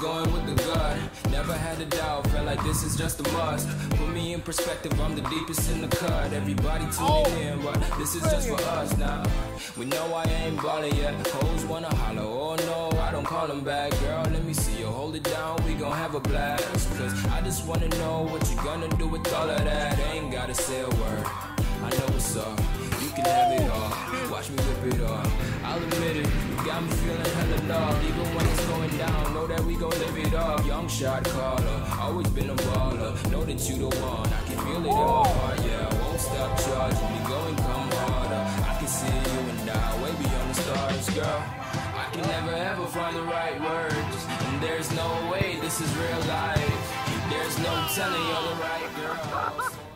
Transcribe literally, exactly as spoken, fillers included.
Going with the gut, never had a doubt, felt like this is just a must. Put me in perspective, I'm the deepest in the cut. Everybody tuning oh. in, but this is just for us now. We know I ain't ballin' yet, hoes wanna holler, oh no, I don't call them back. Girl, let me see you hold it down, we gon' have a blast. Cause I just wanna know what you gonna do with all of that. I ain't gotta say a word, I know what's up. You can have it all, watch me whip it up. I'll admit it, got me feeling hella loved. Even when it's going down, know that we gon' live it up. Young shot caller, always been a baller. Know that you the one, I can feel it in my heart. Yeah, I won't stop charging, you go and come harder. I can see you and I, way beyond the stars, girl. I can never ever find the right words, and there's no way this is real life. There's no telling you're the right girl.